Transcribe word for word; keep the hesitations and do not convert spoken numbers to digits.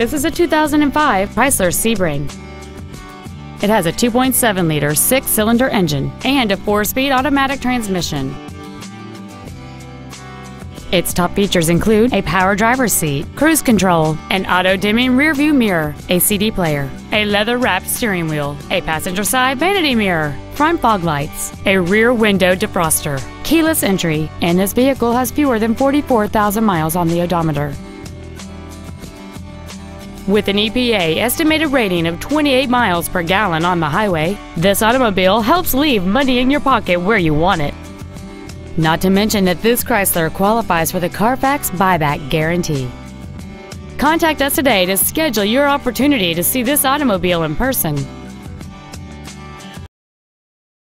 This is a two thousand five Chrysler Sebring. It has a two point seven liter six-cylinder engine and a four-speed automatic transmission. Its top features include a power driver's seat, cruise control, an auto-dimming rearview mirror, a C D player, a leather-wrapped steering wheel, a passenger side vanity mirror, front fog lights, a rear window defroster, keyless entry, and this vehicle has fewer than forty-four thousand miles on the odometer. With an E P A estimated rating of twenty-eight miles per gallon on the highway, this automobile helps leave money in your pocket where you want it. Not to mention that this Chrysler qualifies for the Carfax buyback guarantee. Contact us today to schedule your opportunity to see this automobile in person.